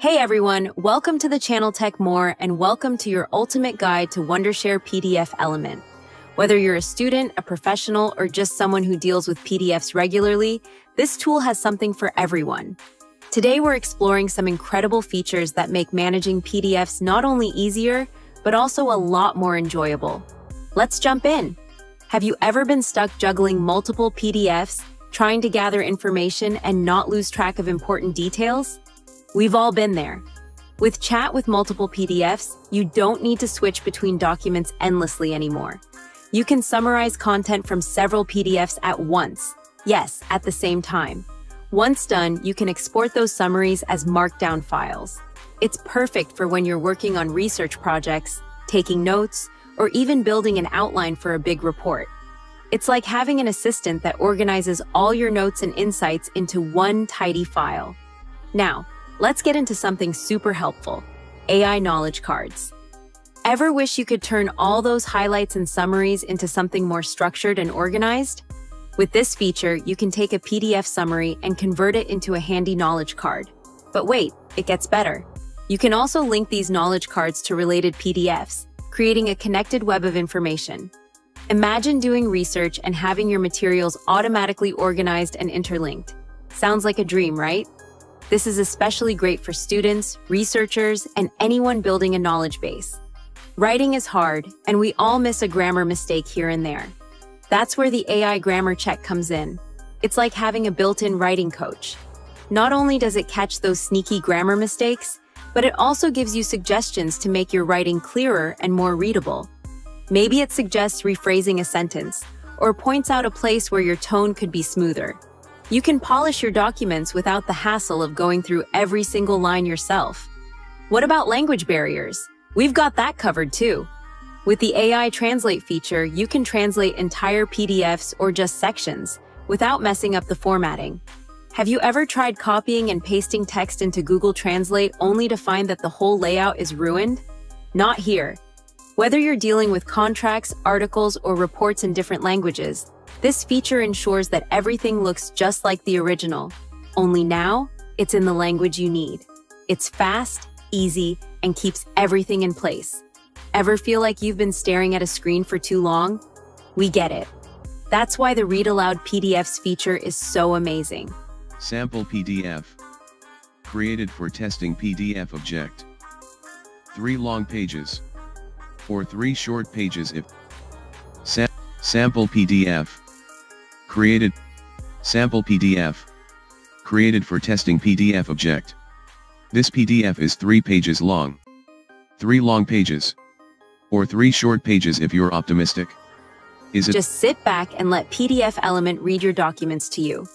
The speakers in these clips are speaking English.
Hey everyone, welcome to the channel Tech More and welcome to your ultimate guide to Wondershare PDFelement. Whether you're a student, a professional, or just someone who deals with PDFs regularly, this tool has something for everyone. Today we're exploring some incredible features that make managing PDFs not only easier, but also a lot more enjoyable. Let's jump in. Have you ever been stuck juggling multiple PDFs, trying to gather information and not lose track of important details? We've all been there. With Chat with multiple PDFs, you don't need to switch between documents endlessly anymore. You can summarize content from several PDFs at once. Yes, at the same time. Once done, you can export those summaries as markdown files. It's perfect for when you're working on research projects, taking notes, or even building an outline for a big report. It's like having an assistant that organizes all your notes and insights into one tidy file. Now, let's get into something super helpful, AI knowledge cards. Ever wish you could turn all those highlights and summaries into something more structured and organized? With this feature, you can take a PDF summary and convert it into a handy knowledge card. But wait, it gets better. You can also link these knowledge cards to related PDFs, creating a connected web of information. Imagine doing research and having your materials automatically organized and interlinked. Sounds like a dream, right? This is especially great for students, researchers, and anyone building a knowledge base. Writing is hard, and we all miss a grammar mistake here and there. That's where the AI grammar check comes in. It's like having a built-in writing coach. Not only does it catch those sneaky grammar mistakes, but it also gives you suggestions to make your writing clearer and more readable. Maybe it suggests rephrasing a sentence, or points out a place where your tone could be smoother. You can polish your documents without the hassle of going through every single line yourself. What about language barriers? We've got that covered too. With the AI Translate feature, you can translate entire PDFs or just sections without messing up the formatting. Have you ever tried copying and pasting text into Google Translate only to find that the whole layout is ruined? Not here. Whether you're dealing with contracts, articles, or reports in different languages, this feature ensures that everything looks just like the original, only now it's in the language you need. It's fast, easy, and keeps everything in place. Ever feel like you've been staring at a screen for too long? We get it. That's why the Read Aloud PDFs feature is so amazing. Sample PDF. Created for testing PDF object. 3 long pages. Or 3 short pages if. Sample PDF. Created. Sample PDF. Created for testing PDF object. This PDF is 3 pages long. 3 long pages. Or 3 short pages if you're optimistic. Just sit back and let PDFelement read your documents to you.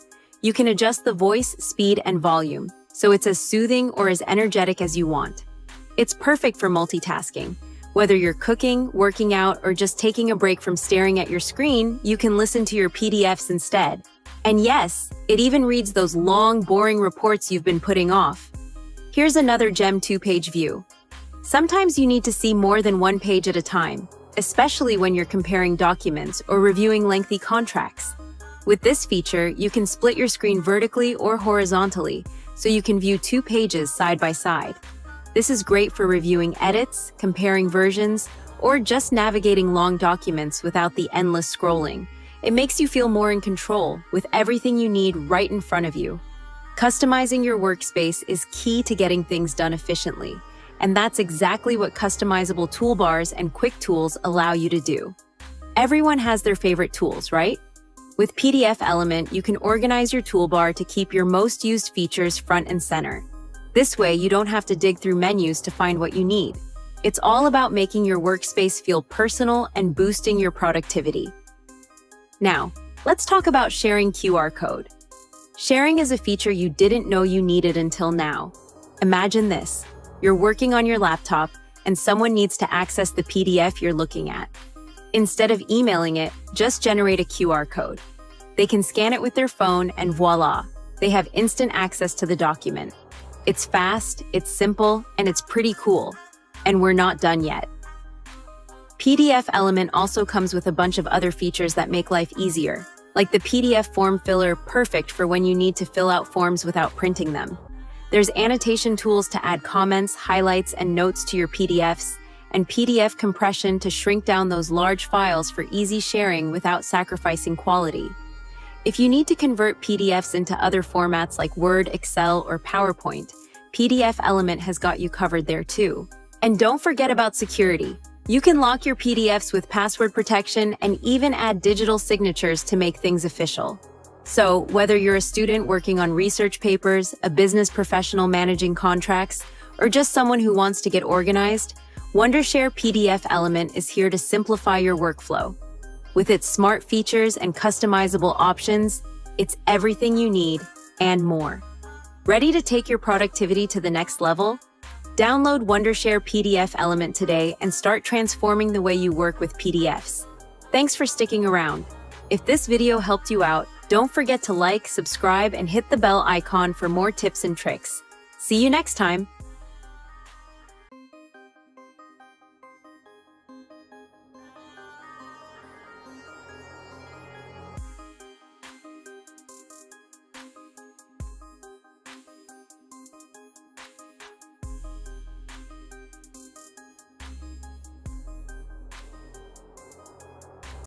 You can adjust the voice, speed, and volume, so it's as soothing or as energetic as you want. It's perfect for multitasking. Whether you're cooking, working out, or just taking a break from staring at your screen, you can listen to your PDFs instead. And yes, it even reads those long, boring reports you've been putting off. Here's another gem: 2-page view. Sometimes you need to see more than 1 page at a time, especially when you're comparing documents or reviewing lengthy contracts. With this feature, you can split your screen vertically or horizontally, so you can view 2 pages side by side. This is great for reviewing edits, comparing versions, or just navigating long documents without the endless scrolling. It makes you feel more in control, with everything you need right in front of you. Customizing your workspace is key to getting things done efficiently, and that's exactly what customizable toolbars and quick tools allow you to do. Everyone has their favorite tools, right? With PDFelement, you can organize your toolbar to keep your most used features front and center. This way, you don't have to dig through menus to find what you need. It's all about making your workspace feel personal and boosting your productivity. Now, let's talk about sharing QR code. Sharing is a feature you didn't know you needed until now. Imagine this: you're working on your laptop and someone needs to access the PDF you're looking at. Instead of emailing it, just generate a QR code. They can scan it with their phone and voila, they have instant access to the document. It's fast, it's simple, and it's pretty cool. And we're not done yet. PDFelement also comes with a bunch of other features that make life easier, like the PDF form filler, perfect for when you need to fill out forms without printing them. There's annotation tools to add comments, highlights, and notes to your PDFs, and PDF compression to shrink down those large files for easy sharing without sacrificing quality. If you need to convert PDFs into other formats like Word, Excel, or PowerPoint, PDFelement has got you covered there too. And don't forget about security. You can lock your PDFs with password protection and even add digital signatures to make things official. So, whether you're a student working on research papers, a business professional managing contracts, or just someone who wants to get organized, Wondershare PDFelement is here to simplify your workflow. With its smart features and customizable options, it's everything you need and more. Ready to take your productivity to the next level? Download Wondershare PDFelement today and start transforming the way you work with PDFs. Thanks for sticking around. If this video helped you out, don't forget to like, subscribe, and hit the bell icon for more tips and tricks. See you next time.